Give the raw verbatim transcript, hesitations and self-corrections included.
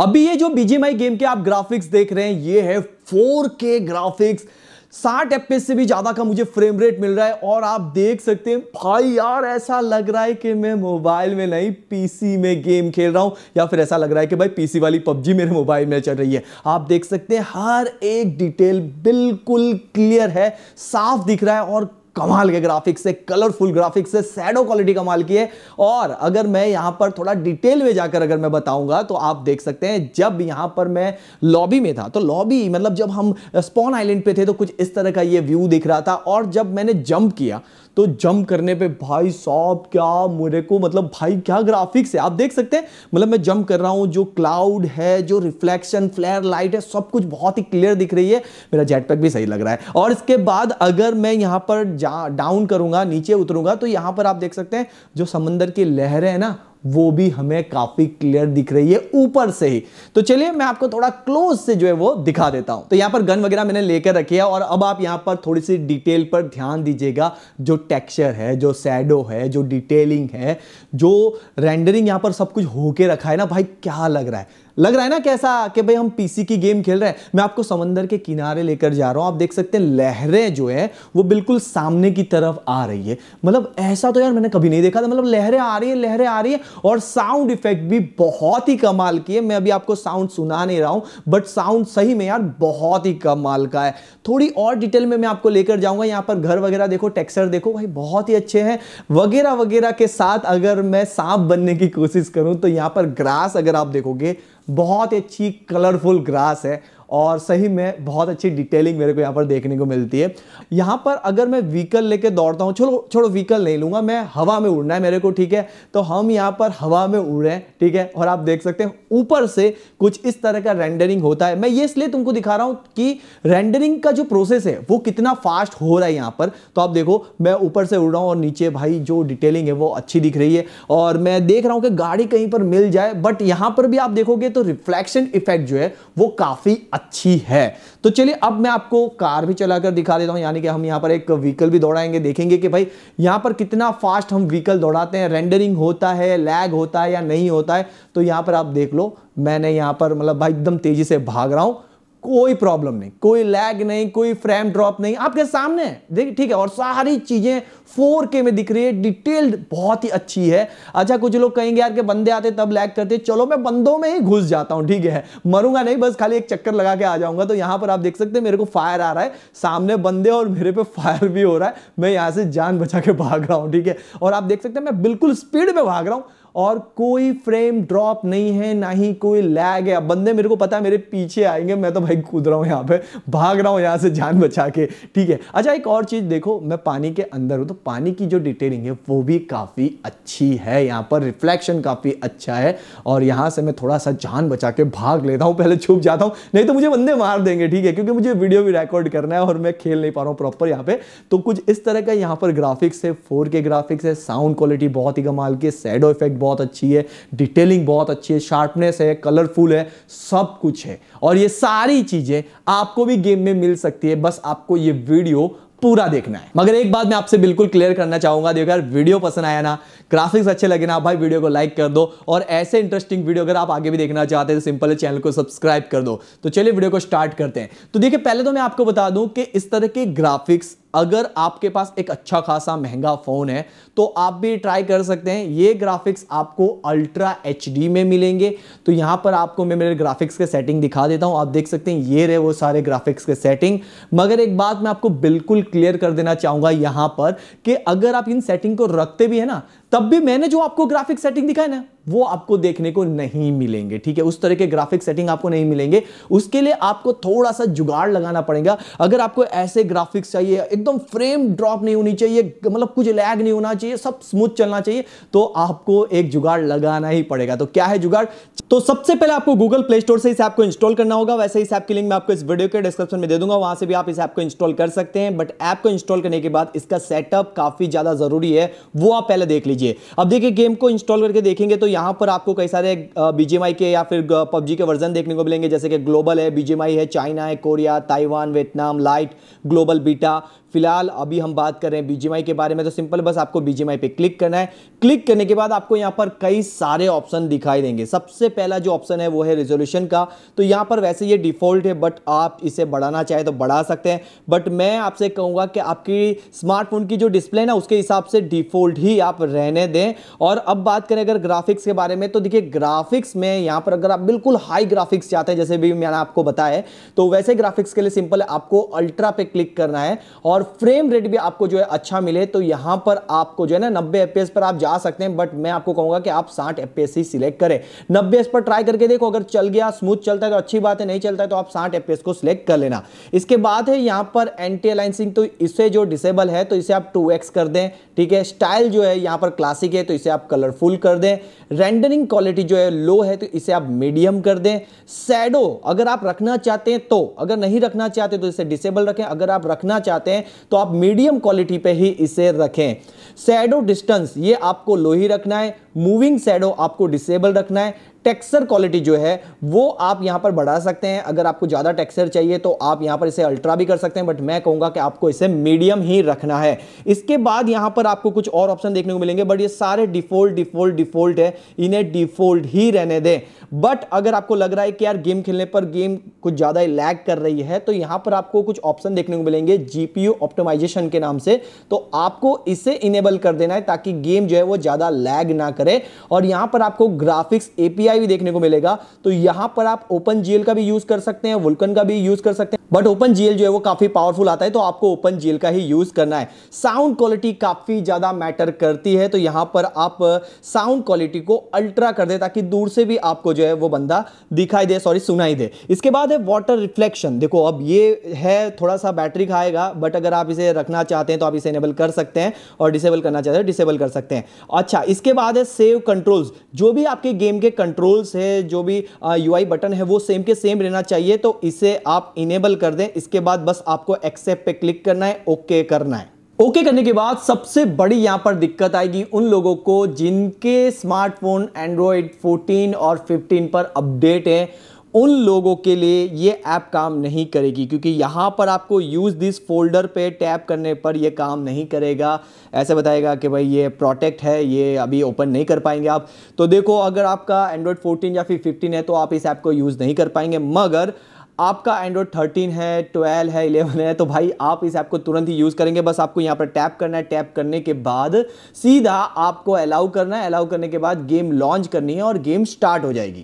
अभी ये जो B G M I game के आप ग्राफिक्स देख रहे हैं ये है four K graphics, sixty F P S से भी ज्यादा का मुझे फ्रेम रेट मिल रहा है। और आप देख सकते हैं भाई यार ऐसा लग रहा है कि मैं मोबाइल में नहीं पीसी में गेम खेल रहा हूं, या फिर ऐसा लग रहा है कि भाई पीसी वाली पबजी मेरे मोबाइल में चल रही है। आप देख सकते हैं हर एक डिटेल बिल्कुल क्लियर है, साफ दिख रहा है और कमाल के ग्राफिक्स है, कलरफुल ग्राफिक्स है, शैडो क्वालिटी कमाल की है। और अगर मैं यहाँ पर थोड़ा डिटेल में जाकर अगर मैं बताऊंगा तो आप देख सकते हैं जब यहाँ पर मैं लॉबी में था तो लॉबी मतलब जब हम स्पॉन आइलैंड पे थे तो कुछ इस तरह का ये व्यू दिख रहा था। और जब मैंने जंप किया तो जंप करने पे भाई साहब क्या मेरे को मतलब भाई क्या ग्राफिक्स है। आप देख सकते हैं मतलब मैं जंप कर रहा हूँ, जो क्लाउड है, जो रिफ्लेक्शन, फ्लेयर लाइट है, सब कुछ बहुत ही क्लियर दिख रही है। मेरा जेटपैक भी सही लग रहा है। और इसके बाद अगर मैं यहाँ पर डाउन करूंगा, नीचे उतरूंगा तो यहां पर आप देख सकते हैं जो समंदर की लहरें है ना वो भी हमें काफी क्लियर दिख रही है ऊपर से ही। तो चलिए मैं आपको थोड़ा क्लोज से जो है वो दिखा देता हूं। तो यहां पर गन वगैरह मैंने लेकर रखी है और अब आप यहां पर थोड़ी सी डिटेल पर ध्यान दीजिएगा, जो टेक्सचर है, जो शैडो है, जो डिटेलिंग है, जो रेंडरिंग यहां पर सब कुछ होके रखा है ना, भाई क्या लग रहा है। लग रहा है ना कैसा कि भाई हम पीसी की गेम खेल रहे हैं। मैं आपको समंदर के किनारे लेकर जा रहा हूं, आप देख सकते हैं लहरें जो है वो बिल्कुल सामने की तरफ आ रही है। मतलब ऐसा तो यार मैंने कभी नहीं देखा था, मतलब लहरें आ रही है लहरें आ रही है। और साउंड इफेक्ट भी बहुत ही कमाल की है। मैं अभी आपको साउंड सुना नहीं रहा हूं बट साउंड सही में यार बहुत ही कमाल का है। थोड़ी और डिटेल में मैं आपको लेकर जाऊंगा। यहाँ पर घर वगैरह देखो, टेक्सचर देखो, भाई बहुत ही अच्छे हैं वगैरह वगैरह के साथ। अगर मैं सांप बनने की कोशिश करूं तो यहाँ पर ग्रास अगर आप देखोगे बहुत अच्छी कलरफुल ग्रास है और सही में बहुत अच्छी डिटेलिंग मेरे को यहाँ पर देखने को मिलती है। यहाँ पर अगर मैं व्हीकल लेके दौड़ता हूँ, छोड़ो छोड़ो व्हीकल नहीं लूँगा, मैं हवा में उड़ना है मेरे को, ठीक है। तो हम यहाँ पर हवा में उड़ रहे हैं, ठीक है। और आप देख सकते हैं ऊपर से कुछ इस तरह का रेंडरिंग होता है। मैं ये इसलिए तुमको दिखा रहा हूँ कि रेंडरिंग का जो प्रोसेस है वो कितना फास्ट हो रहा है यहाँ पर। तो आप देखो मैं ऊपर से उड़ रहा हूँ और नीचे भाई जो डिटेलिंग है वो अच्छी दिख रही है। और मैं देख रहा हूँ कि गाड़ी कहीं पर मिल जाए, बट यहाँ पर भी आप देखोगे तो रिफ्लेक्शन इफेक्ट जो है वो काफ़ी अच्छी है। तो चलिए अब मैं आपको कार भी चलाकर दिखा देता हूं, यानी कि हम यहां पर एक व्हीकल भी दौड़ाएंगे, देखेंगे कि भाई यहां पर कितना फास्ट हम व्हीकल दौड़ाते हैं, रेंडरिंग होता है, लैग होता है या नहीं होता है। तो यहां पर आप देख लो मैंने यहां पर मतलब भाई एकदम तेजी से भाग रहा हूं, कोई प्रॉब्लम नहीं, कोई लैग नहीं, कोई फ्रेम ड्रॉप नहीं, आपके सामने देखिए, ठीक है। और सारी चीजें फोर के में दिख रही है, डिटेल्ड बहुत ही अच्छी है। अच्छा कुछ लोग कहेंगे यार के बंदे आते तब लैग करते, चलो मैं बंदों में ही घुस जाता हूं, ठीक है, मरूंगा नहीं, बस खाली एक चक्कर लगा के आ जाऊंगा। तो यहां पर आप देख सकते हैं मेरे को फायर आ रहा है, सामने बंदे और मेरे पे फायर भी हो रहा है, मैं यहां से जान बचा के भाग रहा हूं, ठीक है। और आप देख सकते हैं मैं बिल्कुल स्पीड में भाग रहा हूं और कोई फ्रेम ड्रॉप नहीं है, ना ही कोई लैग है। बंदे मेरे को पता है मेरे पीछे आएंगे, मैं तो भाई कूद रहा हूँ, यहाँ पे भाग रहा हूँ यहाँ से जान बचा के, ठीक है। अच्छा एक और चीज़ देखो, मैं पानी के अंदर हूँ तो पानी की जो डिटेलिंग है वो भी काफ़ी अच्छी है, यहाँ पर रिफ्लेक्शन काफ़ी अच्छा है। और यहाँ से मैं थोड़ा सा जान बचा के भाग लेता हूँ, पहले छुप जाता हूँ, नहीं तो मुझे बंदे मार देंगे, ठीक है, क्योंकि मुझे वीडियो भी रिकॉर्ड करना है और मैं खेल नहीं पा रहा हूँ प्रॉपर यहाँ पे। तो कुछ इस तरह का यहाँ पर ग्राफिक्स है, फोर के ग्राफिक्स है, साउंड क्वालिटी बहुत ही कमाल की, शैडो इफेक्ट बहुत अच्छी है, डिटेलिंग बहुत अच्छी है, शार्पनेस है, कलरफुल है, सब कुछ है। और ये सारी चीजें आपको भी गेम में मिल सकती है, बस आपको ये वीडियो पूरा देखना है। मगर एक बात मैं आपसे बिल्कुल क्लियर करना चाहूंगा, देखो यार वीडियो पसंद आया ना, ग्राफिक्स अच्छे लगे ना, भाई वीडियो को लाइक कर दो। और ऐसे इंटरेस्टिंग वीडियो अगर आप आगे भी देखना चाहते हैं तो सिंपल है चैनल को सब्सक्राइब कर दो। तो चलिए वीडियो को स्टार्ट करते हैं। तो देखिए पहले तो मैं आपको बता दूं कि इस तरह के ग्राफिक्स अगर आपके पास एक अच्छा खासा महंगा फ़ोन है तो आप भी ट्राई कर सकते हैं। ये ग्राफिक्स आपको अल्ट्रा एचडी में मिलेंगे। तो यहाँ पर आपको मैं मेरे ग्राफिक्स के सेटिंग दिखा देता हूँ, आप देख सकते हैं ये रहे वो सारे ग्राफिक्स के सेटिंग। मगर एक बात मैं आपको बिल्कुल क्लियर कर देना चाहूँगा यहाँ पर कि अगर आप इन सेटिंग को रखते भी है ना, तब भी मैंने जो आपको ग्राफिक सेटिंग दिखाई ना वो आपको देखने को नहीं मिलेंगे, ठीक है। उस तरह के ग्राफिक सेटिंग आपको नहीं मिलेंगे, उसके लिए आपको थोड़ा सा जुगाड़ लगाना पड़ेगा। अगर आपको ऐसे ग्राफिक्स चाहिए, एकदम फ्रेम ड्रॉप नहीं होनी चाहिए, मतलब कुछ लैग नहीं होना चाहिए, सब स्मूथ चलना चाहिए, तो आपको एक जुगाड़ लगाना ही पड़ेगा। तो क्या है जुगाड़? तो सबसे पहले आपको गूगल प्ले स्टोर से इस ऐप को इंस्टॉल करना होगा। वैसे इस ऐप की लिंक मैं आपको इस वीडियो के डिस्क्रिप्शन में दे दूंगा, वहां से भी आप इस ऐप को इंस्टॉल कर सकते हैं। बट ऐप को इंस्टॉल करने के बाद इसका सेटअप काफी ज्यादा जरूरी है, वो आप पहले देख लीजिए। अब देखिए गेम को इंस्टॉल करके देखेंगे तो यहाँ पर आपको कई सारे बीजीएमआई के या फिर पबजी के वर्जन देखने को मिलेंगे, जैसे कि ग्लोबल है, बीजीएमआई है, चाइना है, Korea, Taiwan, Vietnam, lite, global beta. फिलहाल अभी हम बात कर रहे हैं बीजीएमआई के बारे में, तो सिंपल बस आपको बीजीएमआई पे क्लिक करना है। क्लिक करने के बाद आपको यहाँ पर कई सारे ऑप्शन दिखाई देंगे। सबसे पहला जो ऑप्शन है वो है रेजोल्यूशन का। तो यहाँ पर वैसे ये डिफ़ॉल्ट है, बट आप इसे बढ़ाना चाहे तो बढ़ा सकते हैं, बट मैं आपसे कहूँगा कि आपकी स्मार्टफोन की जो डिस्प्ले है ना, उसके हिसाब से डिफ़ॉल्ट ही आप रहने दें। और अब बात करें अगर ग्राफिक्स के बारे में, तो देखिए ग्राफिक्स में यहाँ पर अगर आप बिल्कुल हाई ग्राफिक्स चाहते हैं, जैसे भी मैंने आपको बताया, तो वैसे ग्राफिक्स के लिए सिंपल आपको अल्ट्रा पे क्लिक करना है और फ्रेम रेट भी आपको जो है अच्छा मिले तो यहाँ पर आपको जो है ना नब्बे एफपीएस पर आप जा सकते हैं, बट मैं आपको कहूँगा कि आप साठ एफपीएस ही सिलेक्ट करें। नब्बे पर ट्राई करके देखो, अगर चल गया, स्मूथ चलता है तो अच्छी बात है, नहीं चलता है तो आप साठ एफपीएस को सिलेक्ट कर लेना। इसके बाद है यहाँ पर एंटी अलाइनसिंग, तो इसे जो डिसेबल है तो इसे आप टू एक्स कर दें, ठीक है। स्टाइल जो है यहाँ पर क्लासिक है तो इसे आप कलरफुल कर दें। रेंडरिंग क्वालिटी जो है लो है तो इसे आप मीडियम कर दें। शैडो अगर आप रखना चाहते हैं तो, अगर नहीं रखना चाहते तो इसे डिसेबल रखें, अगर आप रखना चाहते हैं तो आप मीडियम क्वालिटी पे ही इसे रखें। शैडो डिस्टेंस ये आपको लो ही रखना है, मूविंग शैडो आपको डिसेबल रखना है। टेक्सचर क्वालिटी जो है वो आप यहाँ पर बढ़ा सकते हैं, अगर आपको ज़्यादा टेक्सचर चाहिए तो आप यहाँ पर इसे अल्ट्रा भी कर सकते हैं, बट मैं कहूँगा कि आपको इसे मीडियम ही रखना है। इसके बाद यहाँ पर आपको कुछ और ऑप्शन देखने को मिलेंगे, बट ये सारे डिफ़ॉल्ट डिफ़ॉल्ट डिफ़ॉल्ट है, इन्हें डिफ़ॉल्ट ही रहने दें। बट अगर आपको लग रहा है कि यार गेम खेलने पर गेम कुछ ज़्यादा ही लैग कर रही है, तो यहाँ पर आपको कुछ ऑप्शन देखने को मिलेंगे जी पी यू ऑप्टिमाइजेशन के नाम से, तो आपको इसे इनेबल कर देना है ताकि गेम जो है वो ज़्यादा लैग ना करे। और यहाँ पर आपको ग्राफिक्स ए पी आई भी देखने को मिलेगा, तो यहां पर आप ओपन जीएल का भी यूज कर सकते हैं, वुल्कन का भी यूज कर सकते हैं, बट ओपन जीएल जो है वो काफी पावरफुल आता है तो आपको ओपन जीएल का ही यूज करना है। साउंड क्वालिटी काफी ज्यादा मैटर करती है, तो यहां पर आप साउंड क्वालिटी को अल्ट्रा कर दे ताकि दूर से भी आपको जो है वो बंदा दिखाई दे, सॉरी सुनाई दे। इसके बाद है वाटर रिफ्लेक्शन। देखो अब ये है थोड़ा सा बैटरी खाएगा, बट अगर आप इसे रखना चाहते हैं तो आप इसे इनेबल कर सकते हैं और डिसेबल करना चाहते हैं डिसेबल कर सकते हैं। अच्छा, इसके बाद है सेव कंट्रोल्स। जो भी आपके गेम के कंट्रोल रूल्स है, जो भी यूआई बटन है वो सेम के सेम रहना चाहिए, तो इसे आप इनेबल कर दें। इसके बाद बस आपको एक्सेप्ट पे क्लिक करना है, ओके करना है। ओके okay करने के बाद सबसे बड़ी यहाँ पर दिक्कत आएगी उन लोगों को जिनके स्मार्टफोन एंड्रॉयड फोर्टीन और फिफ्टीन पर अपडेट है। उन लोगों के लिए ये ऐप काम नहीं करेगी, क्योंकि यहाँ पर आपको यूज़ दिस फोल्डर पे टैप करने पर ये काम नहीं करेगा। ऐसे बताएगा कि भाई ये प्रोटेक्ट है, ये अभी ओपन नहीं कर पाएंगे आप। तो देखो अगर आपका एंड्रॉयड फोर्टीन या फिर फिफ्टीन है तो आप इस ऐप को यूज़ नहीं कर पाएंगे, मगर आपका एंड्रॉयड थर्टीन है, ट्वेल्व है, इलेवन है, तो भाई आप इस ऐप को तुरंत ही यूज़ करेंगे। बस आपको यहाँ पर टैप करना है, टैप करने के बाद सीधा आपको अलाउ करना है, अलाउ करने के बाद गेम लॉन्च करनी है और गेम स्टार्ट हो जाएगी।